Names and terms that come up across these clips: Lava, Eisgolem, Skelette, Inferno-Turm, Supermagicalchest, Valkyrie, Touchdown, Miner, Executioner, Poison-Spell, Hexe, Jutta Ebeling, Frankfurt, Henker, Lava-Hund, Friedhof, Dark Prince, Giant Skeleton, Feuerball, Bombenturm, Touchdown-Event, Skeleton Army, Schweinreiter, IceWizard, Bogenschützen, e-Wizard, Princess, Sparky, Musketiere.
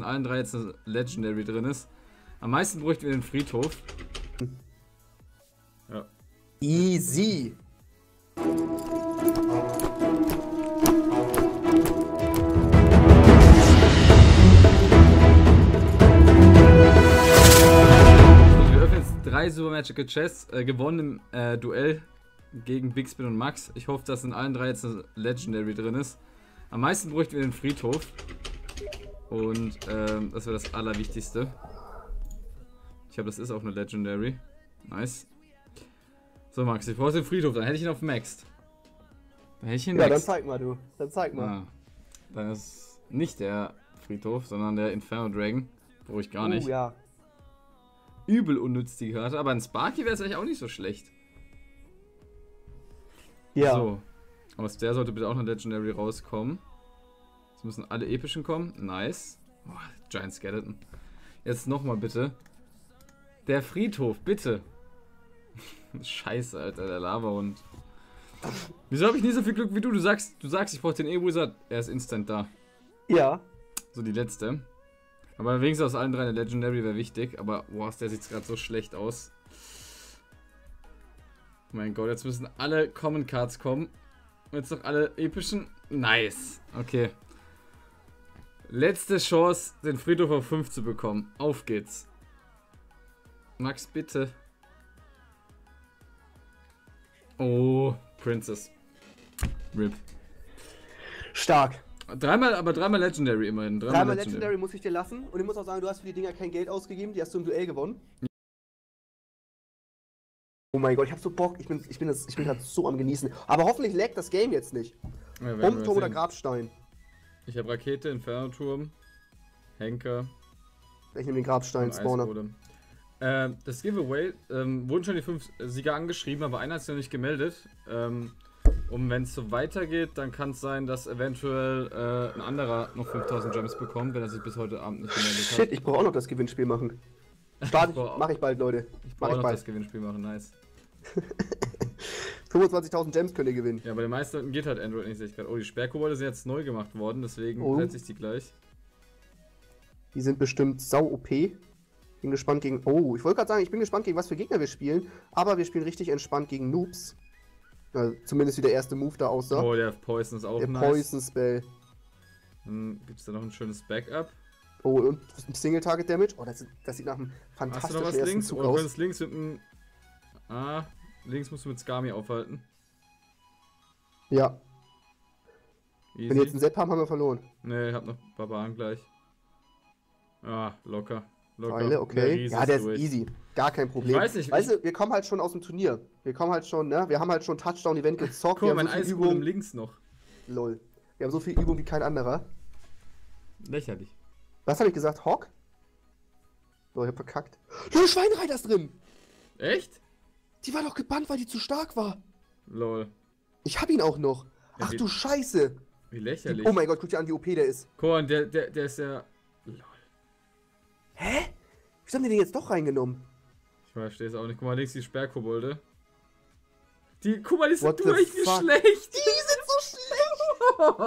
in allen drei jetzt eine Legendary drin ist. Am meisten bräuchten wir den Friedhof. Ja. Easy! Drei Super Magical Chests gewonnen im Duell gegen Big Spin und Max. Ich hoffe, dass in allen drei jetzt eine Legendary drin ist. Am meisten bräuchten wir den Friedhof. Und das wäre das Allerwichtigste. Ich glaube, das ist auch eine Legendary. Nice. So, Max, ich brauche den Friedhof. Dann hätte ich ihn auf Maxed. Dann hätte ich ihn Maxed. Ja, dann zeig mal, du. Dann zeig mal. Ja, dann ist nicht der Friedhof, sondern der Inferno Dragon. Brauche ich gar nicht. Ja. Übel unnütz die Karte, aber ein Sparky wäre es eigentlich auch nicht so schlecht. Ja. So. Aber der sollte bitte auch eine Legendary rauskommen. Jetzt müssen alle epischen kommen. Nice. Oh, Giant Skeleton. Jetzt nochmal bitte. Der Friedhof, bitte. Scheiße, Alter, der Lava-Hund. Wieso habe ich nie so viel Glück wie du? Du sagst, ich brauche den e-Wizard. Er ist instant da. Ja. So, die letzte. Aber wenigstens aus allen drei eine Legendary wäre wichtig, aber wow, der sieht gerade so schlecht aus. Mein Gott, jetzt müssen alle Common Cards kommen. Jetzt noch alle epischen. Nice. Okay. Letzte Chance, den Friedhof auf 5 zu bekommen. Auf geht's. Max, bitte. Oh, Princess. RIP. Stark. Aber dreimal Legendary immerhin. Dreimal Legendary muss ich dir lassen. Und ich muss auch sagen, du hast für die Dinger kein Geld ausgegeben, die hast du im Duell gewonnen. Oh mein Gott, ich hab so Bock. Ich bin halt so am Genießen. Aber hoffentlich laggt das Game jetzt nicht. Ja, Bombenturm oder Grabstein? Ich habe Rakete, Inferno-Turm, Henker. Ich nehme den Grabstein-Spawner. Das Giveaway, wurden schon die 5 Sieger angeschrieben, aber einer hat sich noch nicht gemeldet. Und wenn es so weitergeht, dann kann es sein, dass eventuell ein anderer noch 5000 Gems bekommt, wenn er sich bis heute Abend nicht gemeldet hat. Shit, ich brauche auch noch das Gewinnspiel machen. Start, mache ich bald, Leute. Ich brauche noch das Gewinnspiel machen, nice. 25.000 Gems könnt ihr gewinnen. Ja, bei den meisten Leuten geht halt Android nicht, sehe ich gerade. Oh, die Sperrkobolde sind jetzt neu gemacht worden, deswegen setze ich die gleich. Die sind bestimmt sau OP. Bin gespannt gegen... Oh, ich wollte gerade sagen, ich bin gespannt gegen was für Gegner wir spielen, aber wir spielen richtig entspannt gegen Noobs. Also zumindest wie der erste Move da aussah. Oh, der Poison ist auch der nice. Der Poison-Spell. Dann gibt es da noch ein schönes Backup. Oh, und Single-Target-Damage. Oh, das sieht nach einem fantastischen ersten Zug aus. Hast du noch was links? Oder könntest links mit einem... Ah, links musst du mit Skami aufhalten. Ja. Easy. Wenn wir jetzt einen Sepp haben, haben wir verloren. Nee, ich hab noch Barbaren gleich. Ah, locker. Locker. Okay. Ja, der ist easy. Gar kein Problem. Ich weiß nicht, weißt du, wir kommen halt schon aus dem Turnier. Wir kommen halt schon, ne? Wir haben halt schon Touchdown-Event gezockt. Guck mal, mein Eisgolem links noch. Lol. Wir haben so viel Übung wie kein anderer. Lächerlich. Was habe ich gesagt? Hawk? So, ich hab verkackt. Lol, Schweinreiter ist drin! Echt? Die war doch gebannt, weil die zu stark war. Lol. Ich hab ihn auch noch. Ja, ach du Scheiße! Wie lächerlich. Oh mein Gott, guck dir an, wie OP der ist. Guck mal, der ist ja... Lol. Hä? Wieso haben die den jetzt doch reingenommen? Ich verstehe es auch nicht. Guck mal, links die Sperrkobolde. Die, guck mal, die sind durchgeschlecht. Die sind so schlecht.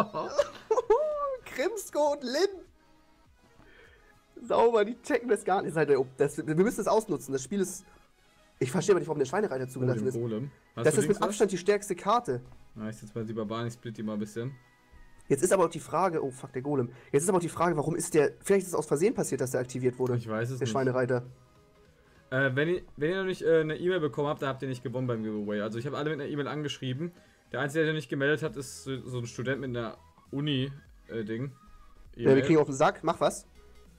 Krimsko und Lin. Sauber, die checken das gar nicht. Wir müssen das ausnutzen. Das Spiel ist... Ich verstehe aber nicht, warum der Schweinreiter zugelassen ist. Das ist mit Abstand die stärkste Karte. Na, ich setze mal die Barbaren, ich split die mal ein bisschen. Jetzt ist aber auch die Frage, oh fuck, der Golem. Jetzt ist aber auch die Frage, warum ist der... Vielleicht ist es aus Versehen passiert, dass der aktiviert wurde. Ich weiß es nicht. Der Schweinereiter. Wenn ihr noch nicht eine E-Mail bekommen habt, dann habt ihr nicht gewonnen beim Giveaway. Also ich habe alle mit einer E-Mail angeschrieben. Der Einzige, der nicht gemeldet hat, ist so ein Student mit einer Uni-Ding. Ja, wir kriegen auf den Sack. Mach was.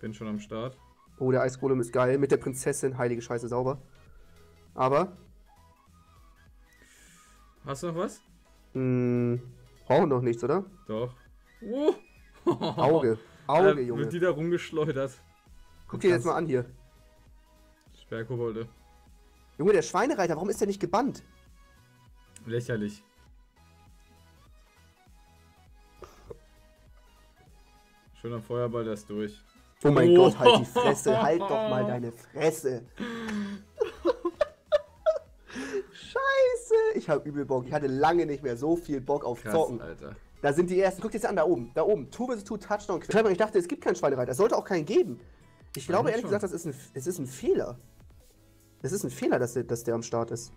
Bin schon am Start. Oh, der Eisgolem ist geil. Mit der Prinzessin. Heilige Scheiße, sauber. Aber... Hast du noch was? Brauchen noch nichts, oder? Doch. Oh. Auge, Junge. Wird die da rumgeschleudert. Guck dir jetzt mal an hier. Sperrkobolde. Junge, der Schweinereiter, warum ist der nicht gebannt? Lächerlich. Schöner Feuerball, der ist durch. Oh mein Gott, halt die Fresse, halt doch mal deine Fresse. Scheiße, ich hab übel Bock. Ich hatte lange nicht mehr so viel Bock auf Zocken. Krass, Alter. Da sind die ersten. Guck dir das an, da oben. Da oben. 2 vs. 2 Touchdown. Ich dachte, es gibt keinen Schweinreiter. Es sollte auch keinen geben. Ich glaube ehrlich gesagt, es ist ein Fehler. Es ist ein Fehler, dass der am Start ist.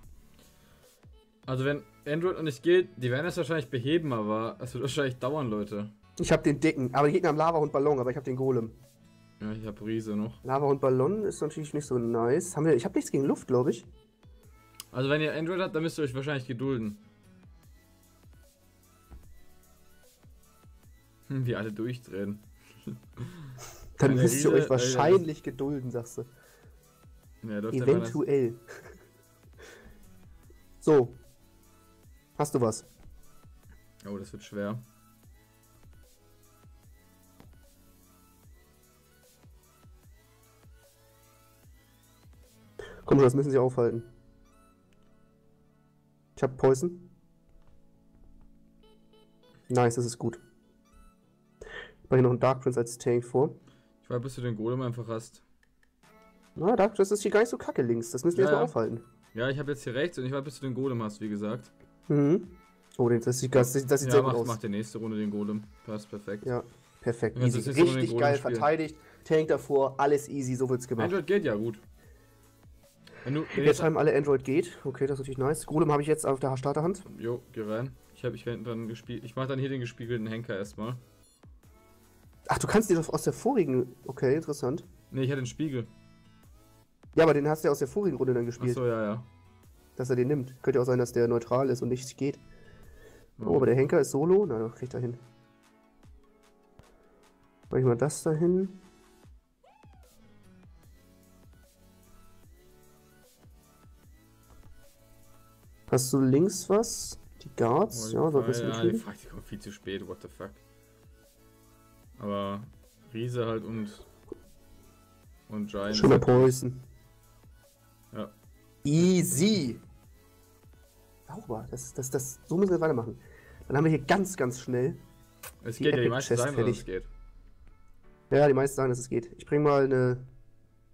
Also wenn Android noch nicht geht, die werden es wahrscheinlich beheben, aber es wird wahrscheinlich dauern, Leute. Ich habe den dicken, aber die Gegner haben Lava und Ballon, aber ich habe den Golem. Ja, ich habe Riese noch. Lava und Ballon ist natürlich nicht so nice. Haben wir, ich habe nichts gegen Luft, glaube ich. Also wenn ihr Android habt, dann müsst ihr euch wahrscheinlich gedulden. Wie alle durchdrehen. Dann müsst ihr euch wahrscheinlich gedulden, sagst du. Ja, eventuell. So. Hast du was? Oh, das wird schwer. Komm schon, das müssen sie aufhalten. Ich hab Poison. Nice, das ist gut. Ich mache hier noch einen Dark Prince als Tank vor. Ich weiß, bis du den Golem einfach hast. Na, Dark Prince ist hier gar nicht so kacke links. Das müssen wir erstmal aufhalten. Ja, ich habe jetzt hier rechts und ich weiß, bis du den Golem hast, wie gesagt. Mhm. Oh, das sieht sehr gut aus. Ja, macht die nächste Runde den Golem. Passt perfekt. Ja, perfekt. Easy. Richtig geil verteidigt. Tank davor, alles easy, so wird's gemacht. Android geht ja gut. Jetzt schreiben alle Android geht. Okay, das ist natürlich nice. Golem habe ich jetzt auf der Starterhand. Jo, geh rein. Ich mache dann hier den gespiegelten Henker erstmal. Ach, du kannst den aus der vorigen... Okay, interessant. Ne, ich hatte den Spiegel. Ja, aber den hast du ja aus der vorigen Runde dann gespielt. Achso, ja, ja. Dass er den nimmt. Könnte ja auch sein, dass der neutral ist und nichts geht. Oh, aber der Henker ist solo. Na, doch, krieg ich da hin. Mach ich mal das da hin. Hast du links was? Die Guards? Oh, ja, so ein bisschen. Ja, die Frage, die kommt viel zu spät, what the fuck. Aber Riese halt und Giant. Schon mal Poison. Ja. Easy! Sauber, so müssen wir weitermachen. Dann haben wir hier ganz schnell. Es geht ja, die meisten sagen, dass es geht. Ja, die meisten sagen, dass es geht. Ich bring mal eine.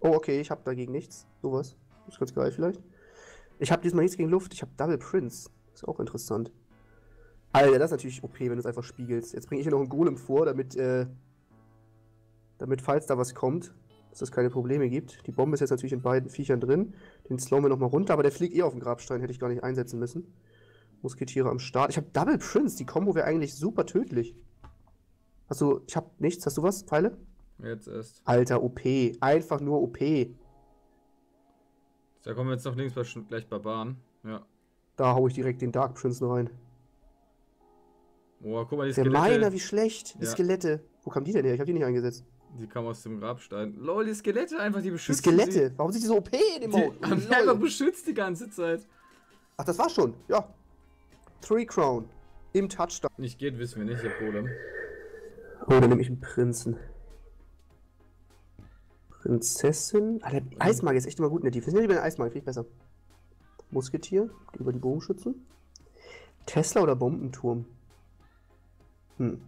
Oh, okay, ich hab dagegen nichts. Sowas. Ist ganz geil vielleicht. Ich habe diesmal nichts gegen Luft, ich habe Double Prince. Ist auch interessant. Alter, das ist natürlich OP, wenn du es einfach spiegelst. Jetzt bringe ich hier noch einen Golem vor, damit falls da was kommt, dass es keine Probleme gibt. Die Bombe ist jetzt natürlich in beiden Viechern drin. Den slowen wir nochmal runter, aber der fliegt eh auf den Grabstein, hätte ich gar nicht einsetzen müssen. Musketiere am Start. Ich habe Double Prince, die Kombo wäre eigentlich super tödlich. Hast du, ich habe nichts, hast du was, Pfeile? Jetzt erst. Alter, OP, einfach nur OP. Da kommen wir jetzt noch links gleich Barbaren. Ja. Da hau ich direkt den Dark Prince noch rein. Oh, guck mal, die Skelette. Der Miner, wie schlecht. Die Skelette. Wo kamen die denn her? Ich hab die nicht eingesetzt. Die kamen aus dem Grabstein. Lol, die Skelette einfach, die beschützen. Die Skelette? Warum sind die so OP in dem Mode? Die haben die einfach beschützt die ganze Zeit. Ach, das war's schon. Ja. 3 Crown. Im Touchdown. Nicht geht, wissen wir nicht, der Golem. Oh, dann nehme ich einen Prinzen. Prinzessin. Alter, Eismark ist echt immer gut in der Defense. Lieber den Eismark, finde ich besser. Musketier, über die Bogenschützen. Tesla oder Bombenturm? Hm.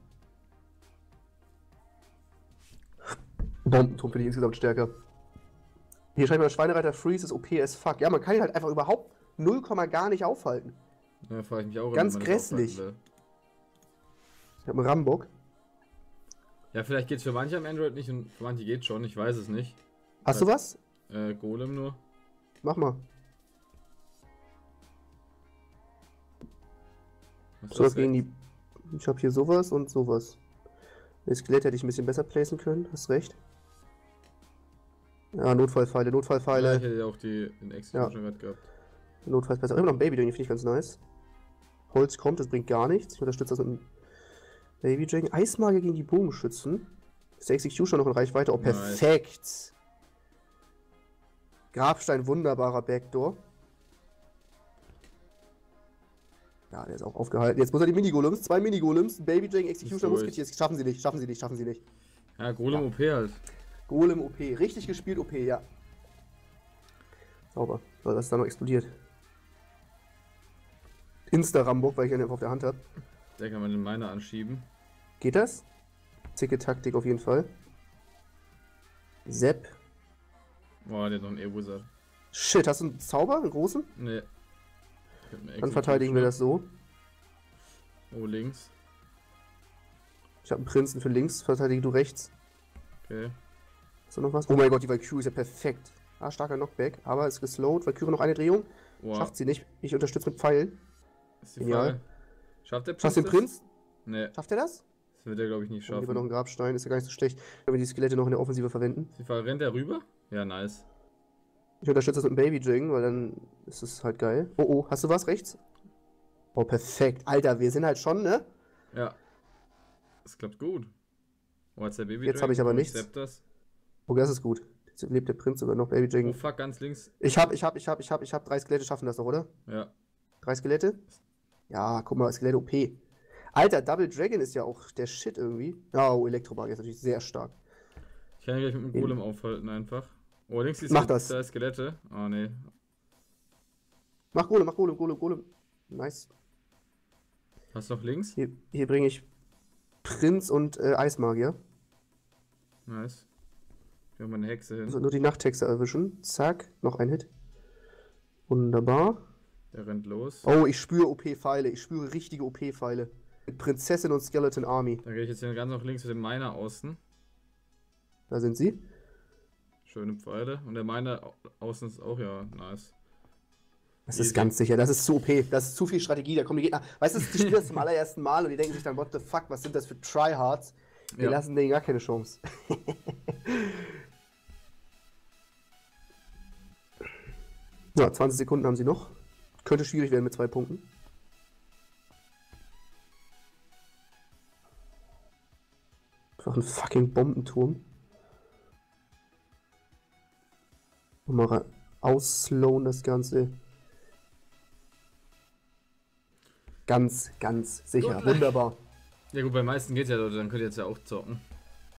Bombenturm finde ich insgesamt stärker. Hier schreibt man, Schweinreiter Freeze ist OP as fuck. Ja, man kann ihn halt einfach überhaupt 0, gar nicht aufhalten. Ja, frage ich mich auch. Ganz grässlich. Ich habe einen Rambock. Ja, vielleicht geht's für manche am Android nicht und für manche geht's schon, ich weiß es nicht. Hast du was? Golem nur. Mach mal. Was gegen die. Ich hab hier sowas und sowas. Das Skelett hätte ich ein bisschen besser placen können, hast recht. Ja, Notfallpfeile, Notfallpfeile. Ja, ich hätte ja auch den Executioner gehabt. Notfallpfeile besser. Immer noch ein Baby Dragon, finde ich ganz nice. Holz kommt, das bringt gar nichts. Ich unterstütze das mit einem. Baby Dragon, Eismagier gegen die Bogenschützen. Ist der Executioner noch in Reichweite? Oh, perfekt! Nice. Grabstein, wunderbarer Backdoor. Ja, der ist auch aufgehalten. Jetzt muss er die Mini-Golems, 2 Mini-Golems, Baby Dragon, Executioner, Musketier. Schaffen sie nicht, schaffen sie nicht, schaffen sie nicht. Ja, Golem OP halt. Golem OP, richtig gespielt OP, ja. Sauber, weil das da noch explodiert. Insta-Rambock, weil ich ihn einfach auf der Hand habe. Da kann man den Miner anschieben. Geht das? Zicke Taktik auf jeden Fall. Sepp. Boah, der hat noch einen e-Wizard. Shit, hast du einen Zauber, einen großen? Nee. Dann verteidigen wir das so. Oh, links. Ich habe einen Prinzen für links, verteidige du rechts. Okay. So noch was? Oh mein Gott, die Valkyrie ist ja perfekt. Ah, starker Knockback, aber ist geslowed. Valkyrie noch eine Drehung. Wow. Schafft sie nicht. Ich unterstütze mit Pfeilen. Ist die Frage. Schafft der Prinz? Schafft den Prinz? Nee. Schafft er das? Das wird er, glaube ich, nicht schaffen. Lieber noch einen Grabstein, ist ja gar nicht so schlecht. Wenn wir die Skelette noch in der Offensive verwenden. Die Frage, rennt er rüber? Ja, nice. Ich unterstütze das mit dem Baby Dragon, weil dann ist es halt geil. Oh, oh, hast du was rechts? Oh, perfekt. Alter, wir sind halt schon, ne? Ja. Das klappt gut. Oh, jetzt der Baby Dragon. Jetzt habe ich aber nichts. Das. Oh, das ist gut. Jetzt lebt der Prinz sogar noch, Baby Dragon. Oh, fuck, ganz links. Ich hab 3 Skelette, schaffen das noch, oder? Ja. 3 Skelette? Ja, guck mal, Skelette OP. Alter, Double Dragon ist ja auch der Shit irgendwie. Oh, Elektrobag ist natürlich sehr stark. Ich kann ihn gleich mit dem Golem aufhalten einfach. Oh, links ist da Skelette. Oh, nee. Mach Golem, Golem. Nice. Hast du noch links? Hier bringe ich Prinz und Eismagier. Nice. Ich habe meine Hexe hin. Also nur die Nachthexe erwischen. Zack, noch ein Hit. Wunderbar. Der rennt los. Oh, ich spüre OP-Pfeile. Ich spüre richtige OP-Pfeile. Mit Prinzessin und Skeleton Army. Dann gehe ich jetzt hier ganz nach links mit dem Miner außen. Da sind sie. Schöne Pfeile. Und der Miner außen ist auch, ja, nice. Das ist ganz sicher, das ist zu OP, das ist zu viel Strategie, da kommen die Gegner. Weißt du, die spielen das zum allerersten Mal und die denken sich dann, what the fuck, was sind das für Tryhards? Wir lassen denen gar keine Chance. Ja, 20 Sekunden haben sie noch. Könnte schwierig werden mit 2 Punkten. Einfach ein fucking Bombenturm. Mal ausslowen das Ganze. Ganz sicher. Gut. Wunderbar. Ja gut, bei den meisten geht's ja, Leute. Dann könnt ihr jetzt ja auch zocken.